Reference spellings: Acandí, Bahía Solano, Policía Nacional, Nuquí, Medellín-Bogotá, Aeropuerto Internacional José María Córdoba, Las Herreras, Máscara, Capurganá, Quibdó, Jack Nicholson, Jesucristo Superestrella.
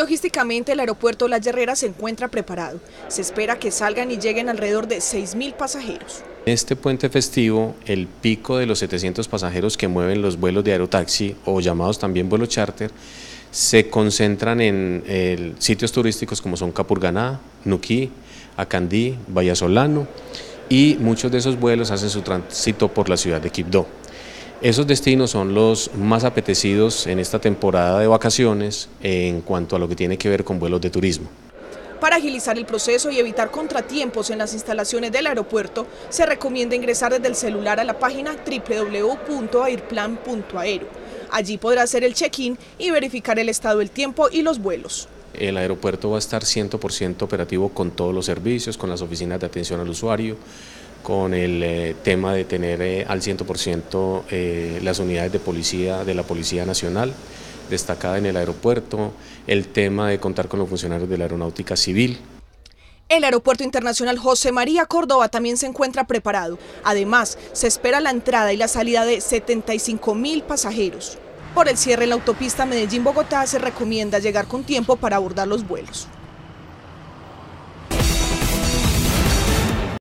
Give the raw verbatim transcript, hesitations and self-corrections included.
Logísticamente, el aeropuerto Las Herreras se encuentra preparado. Se espera que salgan y lleguen alrededor de seis mil pasajeros. Este puente festivo, el pico de los setecientos pasajeros que mueven los vuelos de aerotaxi o llamados también vuelos charter, se concentran en eh, sitios turísticos como son Capurganá, Nuquí, Acandí, Bahía Solano, y muchos de esos vuelos hacen su tránsito por la ciudad de Quibdó. Esos destinos son los más apetecidos en esta temporada de vacaciones en cuanto a lo que tiene que ver con vuelos de turismo. Para agilizar el proceso y evitar contratiempos en las instalaciones del aeropuerto, se recomienda ingresar desde el celular a la página doble u doble u doble u punto airplan punto aero. Allí podrá hacer el check-in y verificar el estado del tiempo y los vuelos. El aeropuerto va a estar cien por ciento operativo con todos los servicios, con las oficinas de atención al usuario, con el eh, tema de tener eh, al cien por ciento eh, las unidades de policía de la Policía Nacional destacada en el aeropuerto, el tema de contar con los funcionarios de la Aeronáutica Civil. El Aeropuerto Internacional José María Córdoba también se encuentra preparado. Además, se espera la entrada y la salida de setenta y cinco mil pasajeros. Por el cierre en la autopista Medellín-Bogotá se recomienda llegar con tiempo para abordar los vuelos.